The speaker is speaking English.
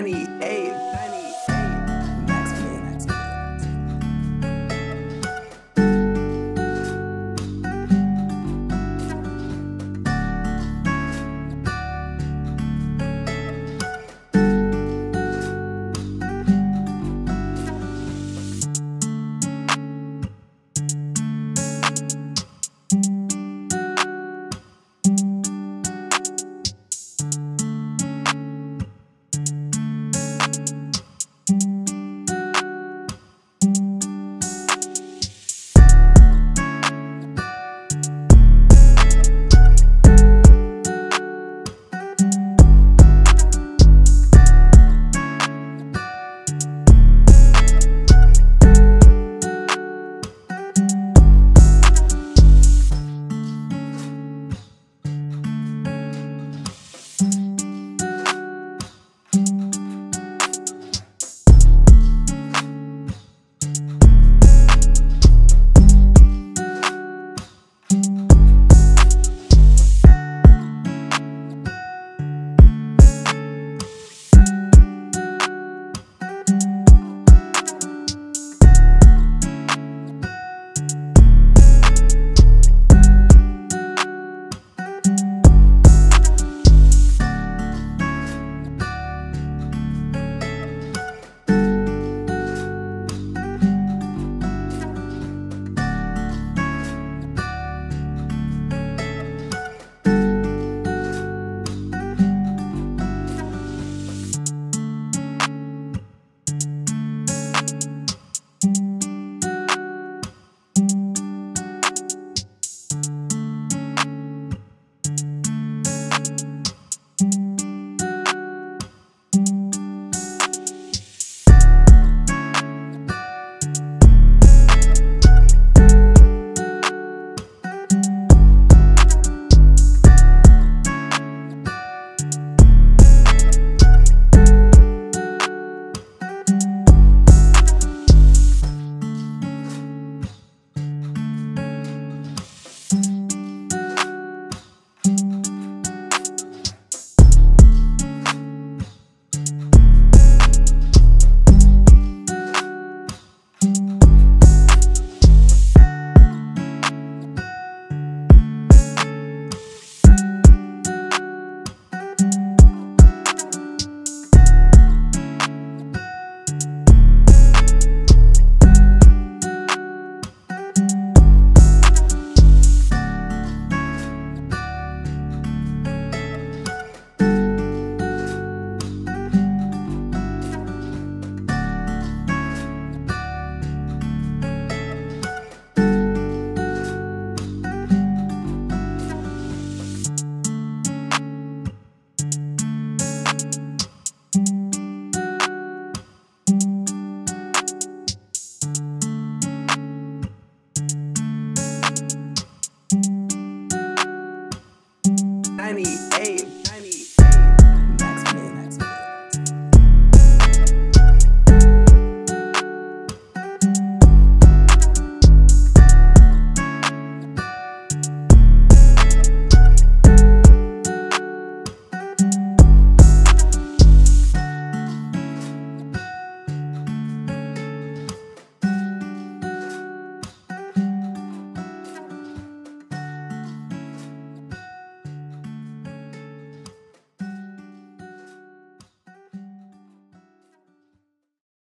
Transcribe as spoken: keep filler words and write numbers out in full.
ninety-eight.